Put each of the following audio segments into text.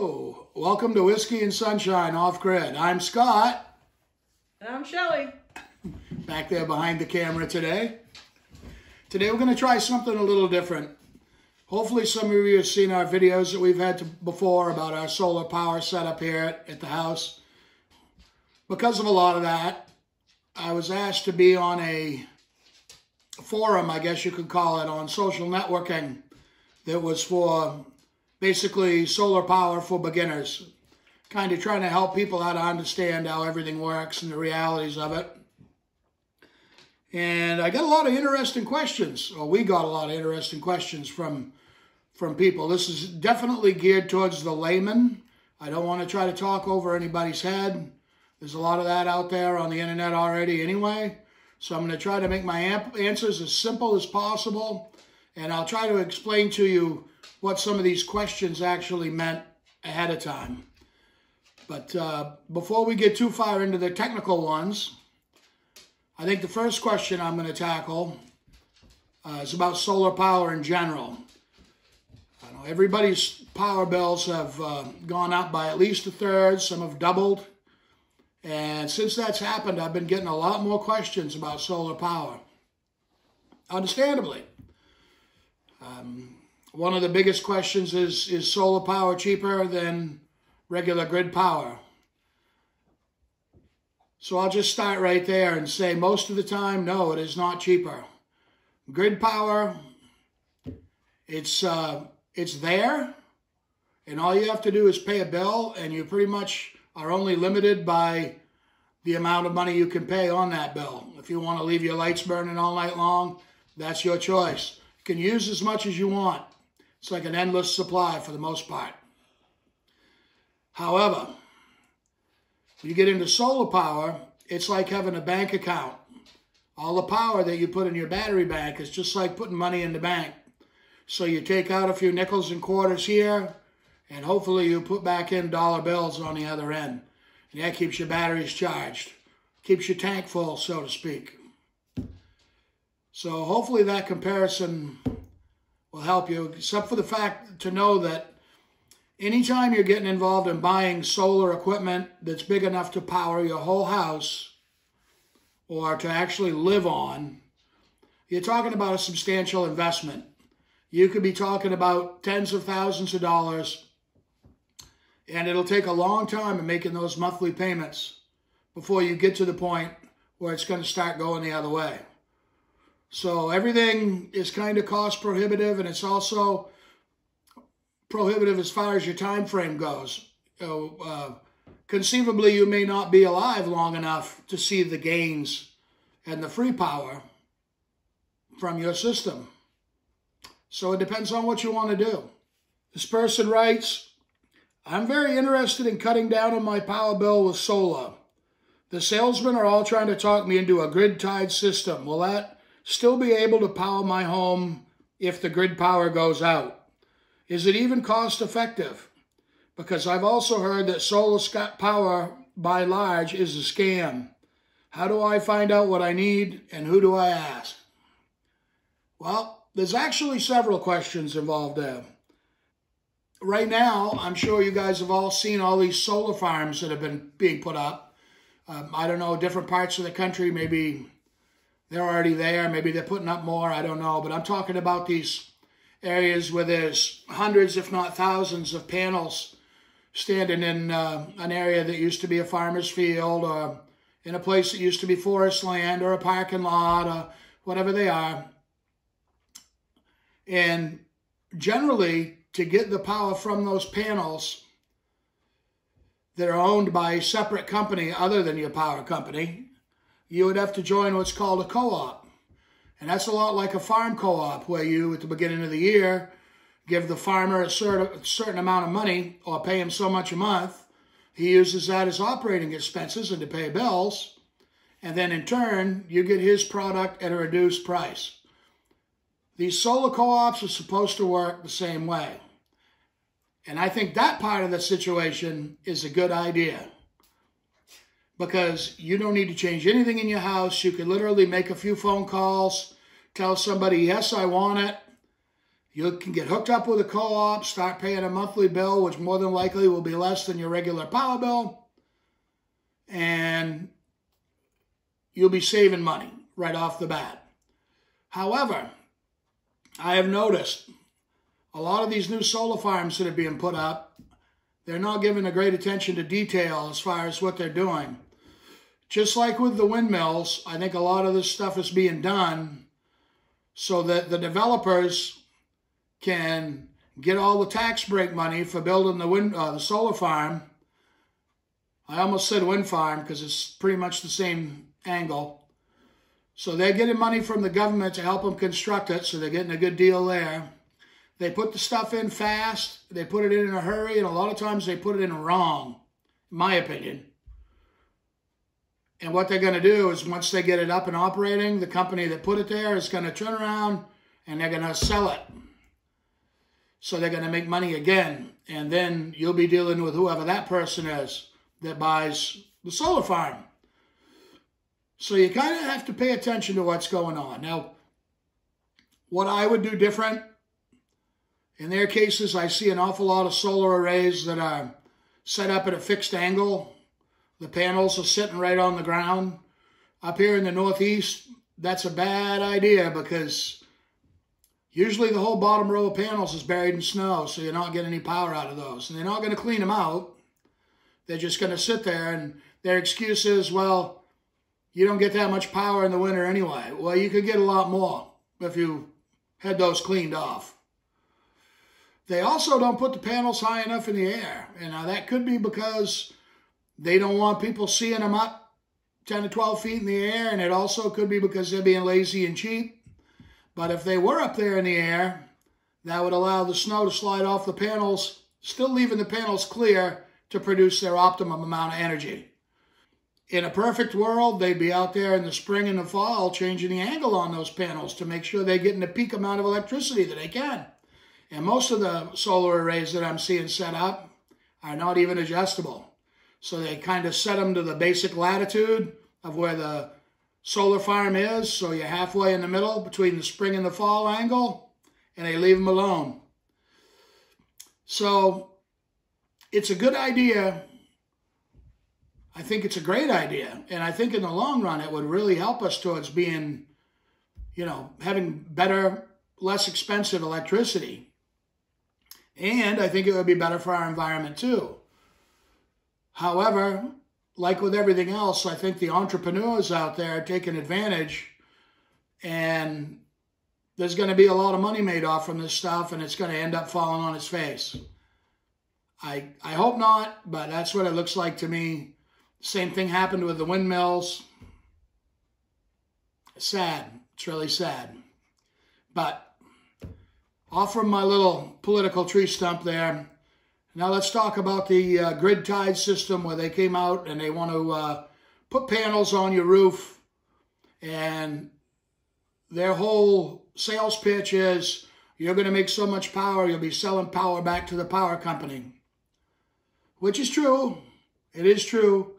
Hello, welcome to Whiskey and Sunshine Off Grid. I'm Scott. And I'm Shelley. Back there behind the camera today. Today we're going to try something a little different. Hopefully some of you have seen our videos that we've had before about our solar power setup here at the house. Because of a lot of that, I was asked to be on a forum, I guess you could call it, on social networking that was for basically solar power for beginners, kind of trying to help people how to understand how everything works and the realities of it. And I got a lot of interesting questions, or we got a lot of interesting questions from people. This is definitely geared towards the layman. I don't want to try to talk over anybody's head. There's a lot of that out there on the internet already anyway. So I'm going to try to make my answers as simple as possible, and I'll try to explain to you what some of these questions actually meant ahead of time. But before we get too far into the technical ones, I think the first question I'm going to tackle is about solar power in general. I know everybody's power bills have gone up by at least a third, some have doubled. And since that's happened, I've been getting a lot more questions about solar power, understandably. One of the biggest questions is solar power cheaper than regular grid power? So I'll just start right there and say most of the time, no, it is not cheaper. Grid power, it's there, and all you have to do is pay a bill, and you pretty much are only limited by the amount of money you can pay on that bill. If you want to leave your lights burning all night long, that's your choice. You can use as much as you want. It's like an endless supply for the most part. However, when you get into solar power, it's like having a bank account. All the power that you put in your battery bank is just like putting money in the bank. So you take out a few nickels and quarters here, and hopefully you put back in dollar bills on the other end. And that keeps your batteries charged, keeps your tank full, so to speak. So hopefully that comparison will help you, except for the fact to know that anytime you're getting involved in buying solar equipment that's big enough to power your whole house or to actually live on, you're talking about a substantial investment. You could be talking about tens of thousands of dollars, and it'll take a long time in making those monthly payments before you get to the point where it's going to start going the other way. So everything is kind of cost prohibitive, and it's also prohibitive as far as your time frame goes. Conceivably, you may not be alive long enough to see the gains and the free power from your system. So it depends on what you want to do. This person writes, I'm very interested in cutting down on my power bill with solar. The salesmen are all trying to talk me into a grid-tied system. Will that still be able to power my home if the grid power goes out? Is it even cost effective? Because I've also heard that solar power by large is a scam. How do I find out what I need, and who do I ask? Well, there's actually several questions involved there. Right now, I'm sure you guys have all seen all these solar farms that have been being put up. I don't know, different parts of the country, maybe they're already there. Maybe they're putting up more. I don't know. But I'm talking about these areas where there's hundreds, if not thousands, of panels standing in an area that used to be a farmer's field, or in a place that used to be forest land, or a parking lot, or whatever they are. And generally, to get the power from those panels that are owned by a separate company other than your power company, you would have to join what's called a co-op. And that's a lot like a farm co-op, where you, at the beginning of the year, give the farmer a certain amount of money, or pay him so much a month. He uses that as operating expenses and to pay bills. And then in turn, you get his product at a reduced price. These solar co-ops are supposed to work the same way. And I think that part of the situation is a good idea, because you don't need to change anything in your house. You can literally make a few phone calls, tell somebody, yes, I want it, You can get hooked up with a co-op, start paying a monthly bill, which more than likely will be less than your regular power bill, and you'll be saving money right off the bat. However, I have noticed a lot of these new solar farms that are being put up, they're not giving a great attention to detail as far as what they're doing. Just like with the windmills, I think a lot of this stuff is being done so that the developers can get all the tax break money for building the solar farm. I almost said wind farm because it's pretty much the same angle. So they're getting money from the government to help them construct it, so they're getting a good deal there. They put the stuff in fast, they put it in a hurry, and a lot of times they put it in wrong, in my opinion. And what they're going to do is once they get it up and operating, the company that put it there is going to turn around and they're going to sell it. So they're going to make money again, and then you'll be dealing with whoever that person is that buys the solar farm. So you kind of have to pay attention to what's going on. Now, what I would do different, in their cases, I see an awful lot of solar arrays that are set up at a fixed angle. The panels are sitting right on the ground. Up here in the Northeast, that's a bad idea because usually the whole bottom row of panels is buried in snow, so you're not getting any power out of those. And they're not going to clean them out. They're just going to sit there, and their excuse is, well, you don't get that much power in the winter anyway. Well, you could get a lot more if you had those cleaned off. They also don't put the panels high enough in the air. And now that could be because they don't want people seeing them up 10 to 12 feet in the air, and it also could be because they're being lazy and cheap. But if they were up there in the air, that would allow the snow to slide off the panels, still leaving the panels clear to produce their optimum amount of energy. In a perfect world, they'd be out there in the spring and the fall changing the angle on those panels to make sure they're getting the peak amount of electricity that they can. And most of the solar arrays that I'm seeing set up are not even adjustable. So they kind of set them to the basic latitude of where the solar farm is, so you're halfway in the middle between the spring and the fall angle, and they leave them alone. So it's a good idea. I think it's a great idea, and I think in the long run it would really help us towards being, you know, having better, less expensive electricity. And I think it would be better for our environment too. However, like with everything else, I think the entrepreneurs out there are taking advantage, and there's going to be a lot of money made off from this stuff, and it's going to end up falling on its face. I hope not, but that's what it looks like to me. Same thing happened with the windmills. It's sad. It's really sad. But off from my little political tree stump there, now let's talk about the grid tide system, where they came out and they want to put panels on your roof, and their whole sales pitch is you're going to make so much power you'll be selling power back to the power company, which is true. It is true,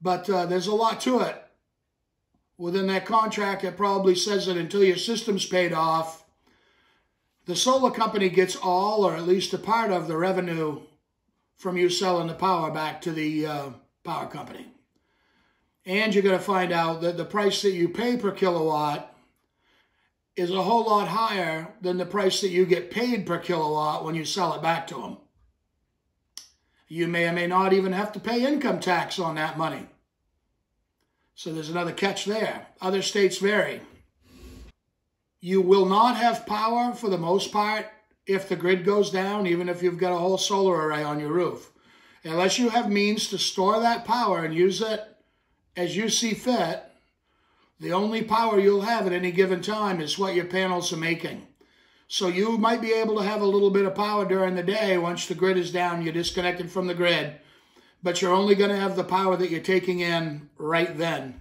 but there's a lot to it. Within that contract, it probably says that until your system's paid off, the solar company gets all, or at least a part of, the revenue from you selling the power back to the power company. And you're going to find out that the price that you pay per kilowatt is a whole lot higher than the price that you get paid per kilowatt when you sell it back to them. You may or may not even have to pay income tax on that money. So there's another catch there. Other states vary. You will not have power, for the most part, if the grid goes down, even if you've got a whole solar array on your roof. Unless you have means to store that power and use it as you see fit, the only power you'll have at any given time is what your panels are making. So you might be able to have a little bit of power during the day. Once the grid is down, you're disconnected from the grid, but you're only going to have the power that you're taking in right then.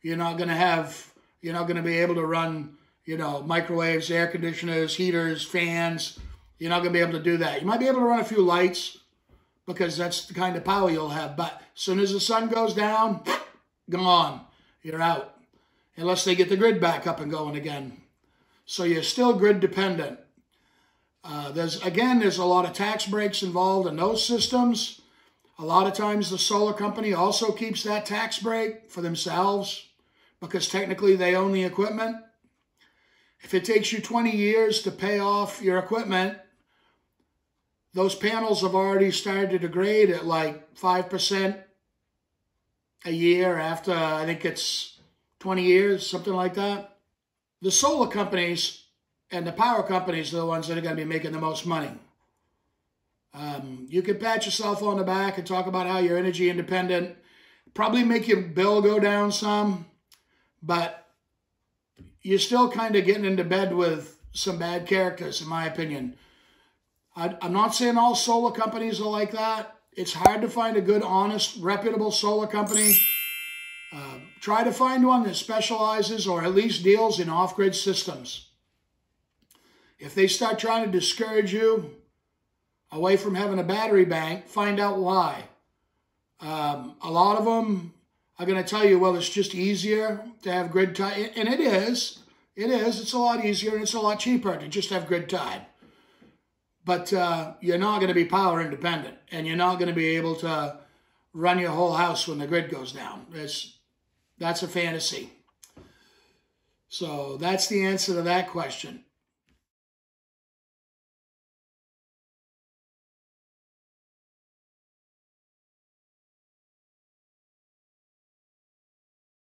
You're not going to be able to run, you know, microwaves, air conditioners, heaters, fans. You're not going to be able to do that. You might be able to run a few lights because that's the kind of power you'll have. But as soon as the sun goes down, gone. You're out. Unless they get the grid back up and going again. So you're still grid dependent. There's a lot of tax breaks involved in those systems. A lot of times the solar company also keeps that tax break for themselves because technically they own the equipment. If it takes you 20 years to pay off your equipment, those panels have already started to degrade at like 5% a year after, I think it's 20 years, something like that. The solar companies and the power companies are the ones that are going to be making the most money. You can pat yourself on the back and talk about how you're energy independent. Probably make your bill go down some, but you're still kind of getting into bed with some bad characters, in my opinion. I'm not saying all solar companies are like that. It's hard to find a good, honest, reputable solar company. Try to find one that specializes or at least deals in off-grid systems. If they start trying to discourage you away from having a battery bank, find out why. A lot of them are going to tell you, well, it's just easier to have grid tied. And it is. It is. It's a lot easier and it's a lot cheaper to just have grid tied. But you're not going to be power independent, and you're not going to be able to run your whole house when the grid goes down. That's a fantasy. So that's the answer to that question.